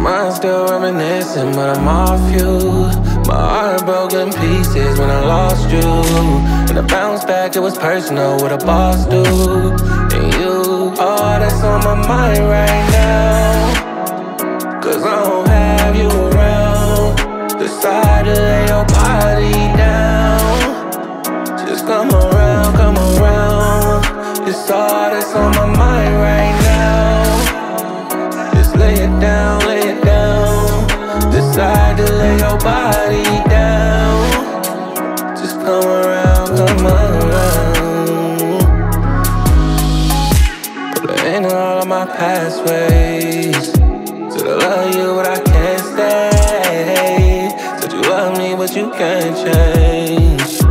Mind still reminiscing, but I'm off you. My heart broke in pieces when I lost you. And I bounced back, it was personal, what a boss do. And you, oh, that's on my mind right now. Cause I don't have you around. Decided to lay your body down. Just come around, come around. It's all that's on my mind right now. Just lay it down. Decide to lay your body down. Just come around, come around. But in all of my past ways, said I love you but I can't stay. Said you love me but you can't change.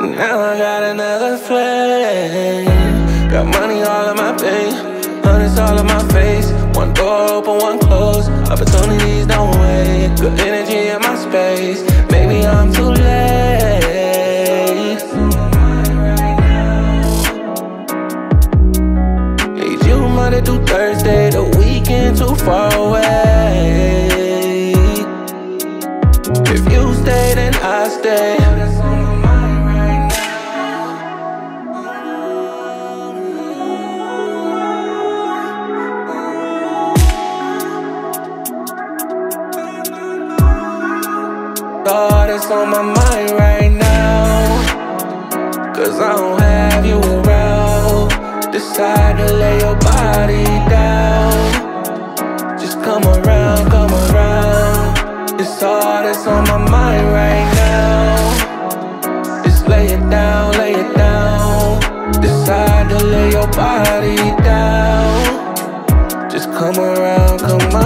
And now I got another flame. Got money all in my bank, hundreds all in my face. One door open, one closed, opportunities don't wait. Good energy in my space, maybe I'm too late. Need you Monday through Thursday, the weekend too far away. If you stay, then I stay. All that's on my mind right now. Cause I don't have you around. Decide to lay your body down. Just come around, come around. It's all that's on my mind right now. Just lay it down, lay it down. Decide to lay your body down. Just come around, come around.